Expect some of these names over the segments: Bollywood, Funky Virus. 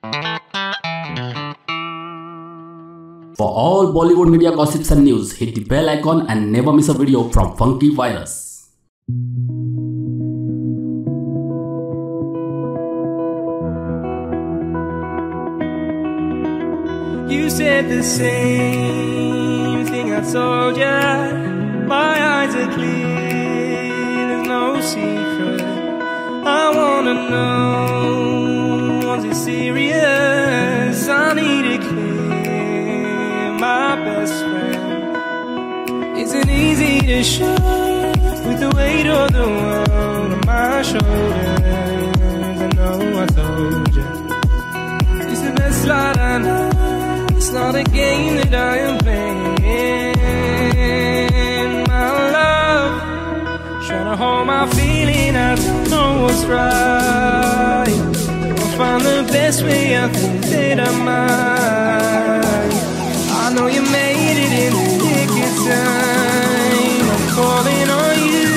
For all Bollywood media gossips and news, hit the bell icon and never miss a video from Funky Virus. You said the same thing I told ya. My eyes are clear, there's no secret. I wanna know, was it serious? I need it clear, my best friend. Isn't easy to show, with the weight of the world on my shoulders. I know I told you, it's the best line I know. It's not a game that I am playing, my love. Trying to hold my feeling, I don't know what's right. I'll find the best way, I think that I might. I know you made it in the nick of time. I'm calling on you.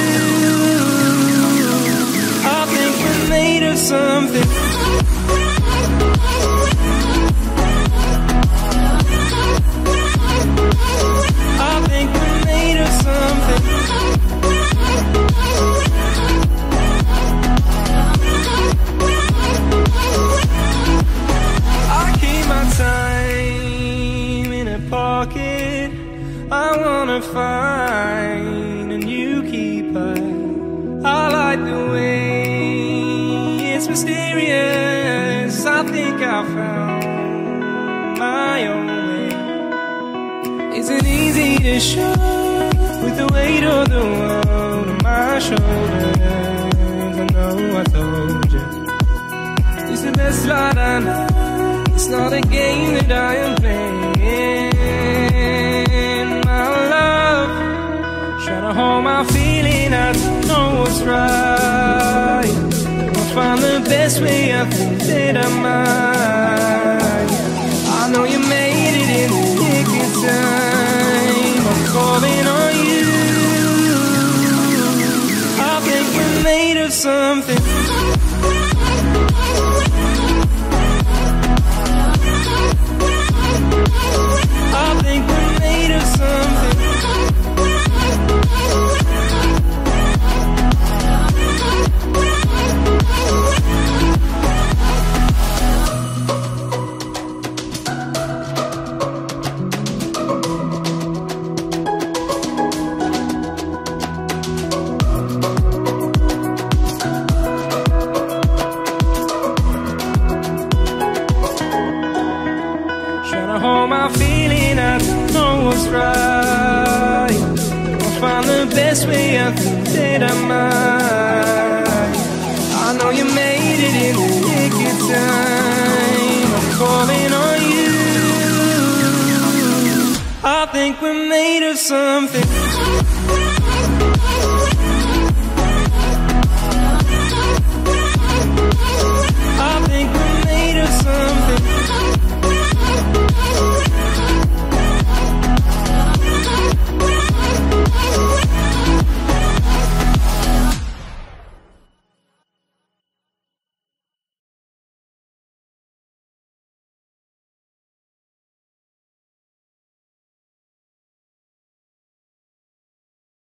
I think we're made of something. Pocket. I wanna find a new keeper. I like the way it's mysterious. I think I found my own way. Isn't easy to show, with the weight of the world on my shoulders. I know I told you, it's the best light I know. It's not a game that I am playing, hold my feeling, I don't know what's right. I'll find the best way, I think that I might. I know you made it in the nick of time. I'm calling on you. I think we're made of something. I think we're made of something. I don't know what's right. I'll find the best way, I think that I might. I know you made it in the nick of time. I'm calling on you. I think we're made of something.